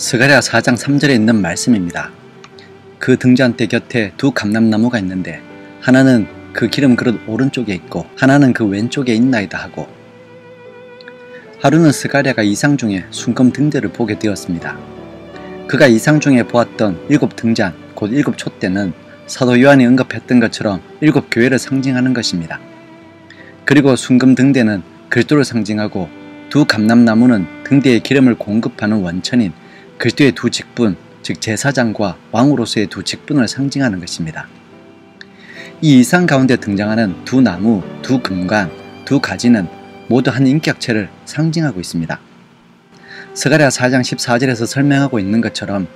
스가랴 4장 3절에 있는 말씀입니다. 그 등잔대 곁에 두 감람나무가 있는데 하나는 그 기름 그릇 오른쪽에 있고 하나는 그 왼쪽에 있나이다 하고. 하루는 스가랴가 이상 중에 순금 등대를 보게 되었습니다. 그가 이상 중에 보았던 7등잔, 곧 7촛대는 사도 요한이 언급했던 것처럼 7교회를 상징하는 것입니다. 그리고 순금 등대는 그리스도를 상징하고 두 감람나무는 등대에 기름을 공급하는 원천인 그리스도의 두 직분, 즉 제사장과 왕으로서의 두 직분을 상징하는 것입니다. 이 이상 가운데 등장하는 두 나무, 두 금관, 두 가지는 모두 한 인격체를 상징하고 있습니다. 스가랴 4장 14절에서 설명하고 있는 것처럼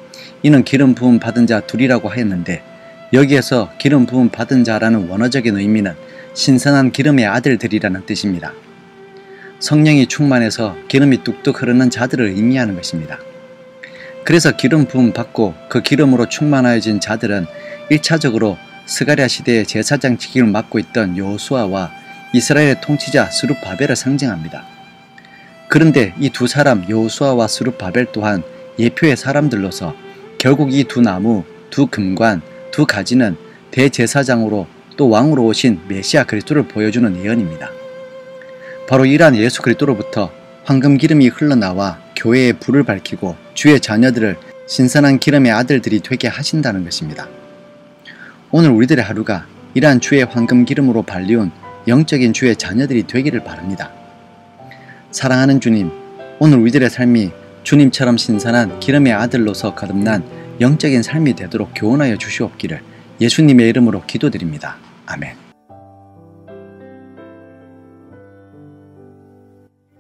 이는 기름 부음 받은 자 둘이라고 하였는데, 여기에서 기름 부음 받은 자라는 원어적인 의미는 신선한 기름의 아들들이라는 뜻입니다. 성령이 충만해서 기름이 뚝뚝 흐르는 자들을 의미하는 것입니다. 그래서 기름 부음 받고 그 기름으로 충만하여진 자들은 1차적으로 스가랴 시대의 제사장 직위를 맡고 있던 여호수아와 이스라엘의 통치자 스루바벨을 상징합니다. 그런데 이 두 사람 여호수아와 스루바벨 또한 예표의 사람들로서 결국 이 두 나무, 두 금관, 두 가지는 대제사장으로 또 왕으로 오신 메시아 그리스도를 보여주는 예언입니다. 바로 이러한 예수 그리스도로부터 황금 기름이 흘러나와 교회의 불을 밝히고 주의 자녀들을 신선한 기름의 아들들이 되게 하신다는 것입니다. 오늘 우리들의 하루가 이러한 주의 황금 기름으로 발리온 영적인 주의 자녀들이 되기를 바랍니다. 사랑하는 주님, 오늘 우리들의 삶이 주님처럼 신선한 기름의 아들로서 거듭난 영적인 삶이 되도록 교훈하여 주시옵기를 예수님의 이름으로 기도드립니다. 아멘.